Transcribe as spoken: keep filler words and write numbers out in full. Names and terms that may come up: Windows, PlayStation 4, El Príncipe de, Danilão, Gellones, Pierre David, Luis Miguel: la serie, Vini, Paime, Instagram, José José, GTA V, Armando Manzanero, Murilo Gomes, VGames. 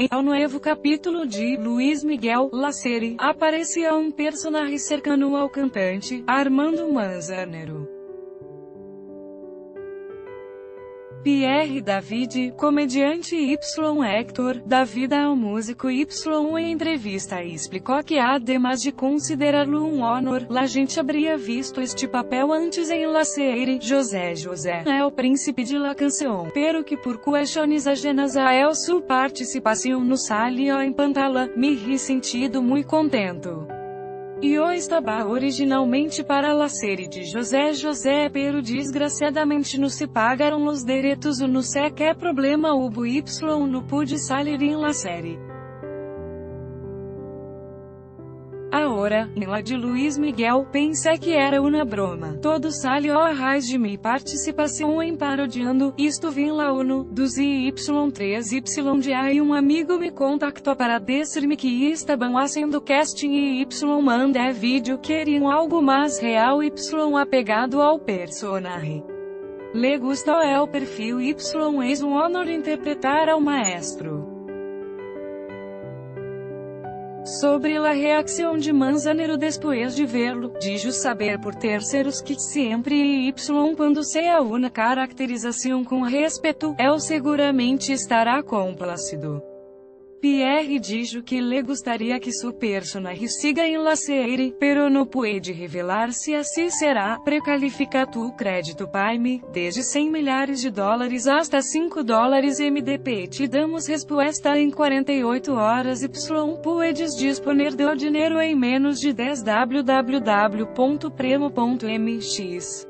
Em um novo capítulo de Luis Miguel, la serie, aparecia um personagem cercano ao cantante, Armando Manzanero. Pierre David, comediante Y. Hector, da vida ao músico Y em entrevista explicou que ademais de considerá-lo um honor, la gente habria visto este papel antes em la série. José José é o príncipe de la canção, pero que por questões ajenas a el su participação no salió em pantalla, me ri sentido muito contento. Eu estava originalmente para a série de José José, pero desgraciadamente não se pagaram os direitos ou não sei que problema hubo y não pude salir em la série. Agora, em la de Luis Miguel, pensei que era uma broma. Todo salió a raiz de minha participação em parodiando, isto vim lá uno, dos Y três Y de A e um amigo me contactou para dizer-me que estavam fazendo casting e Y mandé vídeo, queriam algo mais real Y apegado ao personagem. Le gustó el perfil Y es um honor interpretar ao maestro. Sobre a reação de Manzanero depois de vê-lo, dijo saber por terceiros que sempre e Y quando se a una caracterização com respeito, ele seguramente estará complacido. Pierre dijo que le gostaria que su personagem siga em la serie, pero não puede revelar se assim será. Precalifica tu crédito Paime, desde cem milhares de dólares hasta cinco dólares M D P. Te damos resposta em quarenta e oito horas. Y puedes disponer de dinheiro em menos de dez. w w w ponto premo ponto m x